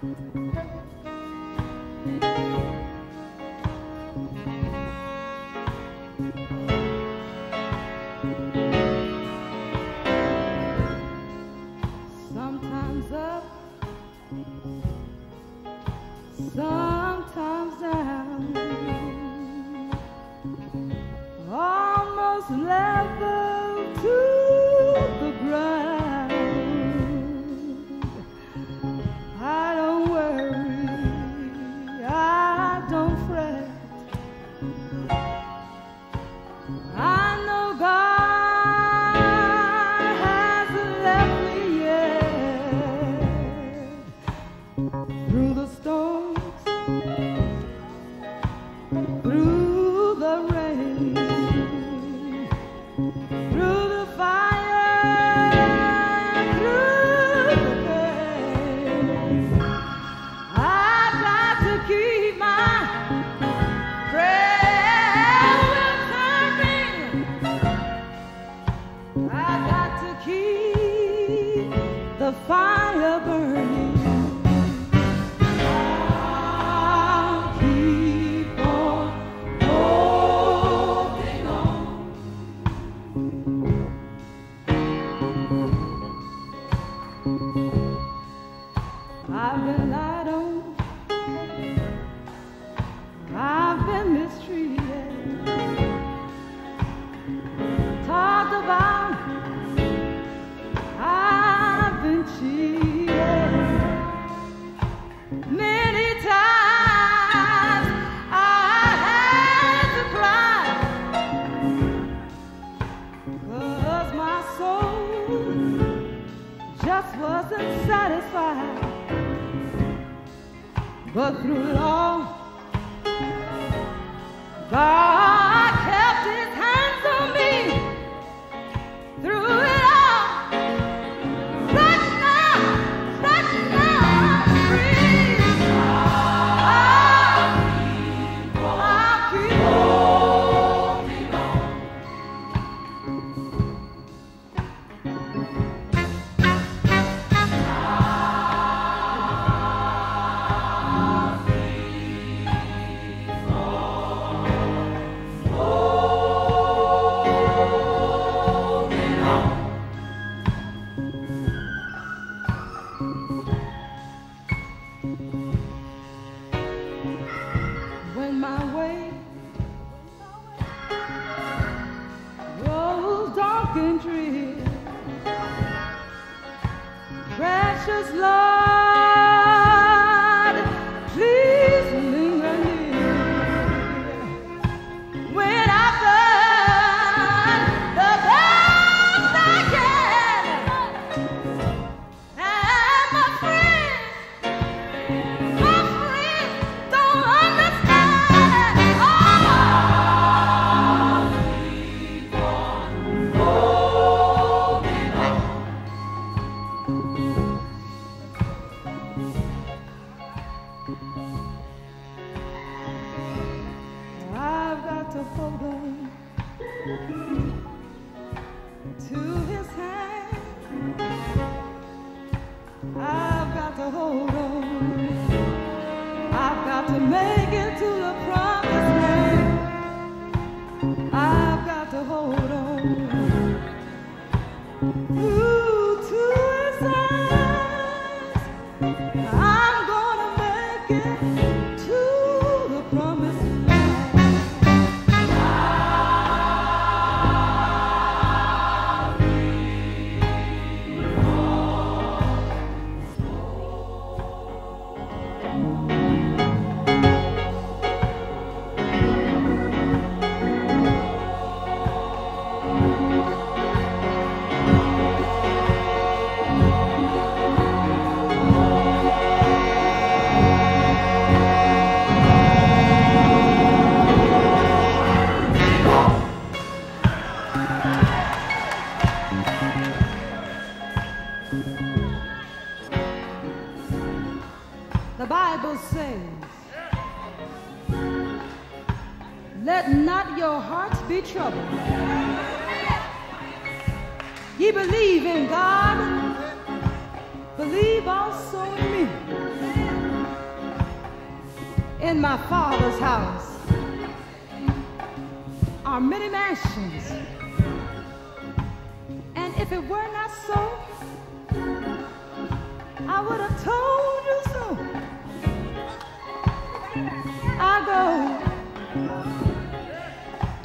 Sometimes up, sometimes down, almost level to the ground. I don't worry, I don't fret, I know God hasn't left me yet. Through the storm, through the rain, through the fire, through the pain, I've got to keep my prayers burning. I've got to keep the fire burning. I've been lied on, I've been mistreated, talked about, I've been cheated. Many times I had to cry, 'cause my soul just wasn't satisfied. But through it all, God kept His hands on me. Through it all, such love brings. I'll keep holding on. When my way grows dark and drear, precious Lord, please linger near. When I've done the best I can, and my friends don't understand. I've got to hold on to His hand. I've got to hold on. I've got to make it to the promised land. I've got to hold on to His hand. I'm gonna make it. The Bible says, let not your hearts be troubled. Ye believe in God, believe also in me. In my Father's house are many mansions, and if it were not so, I would have told you so. I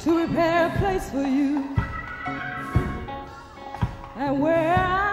go to prepare a place for you, and where I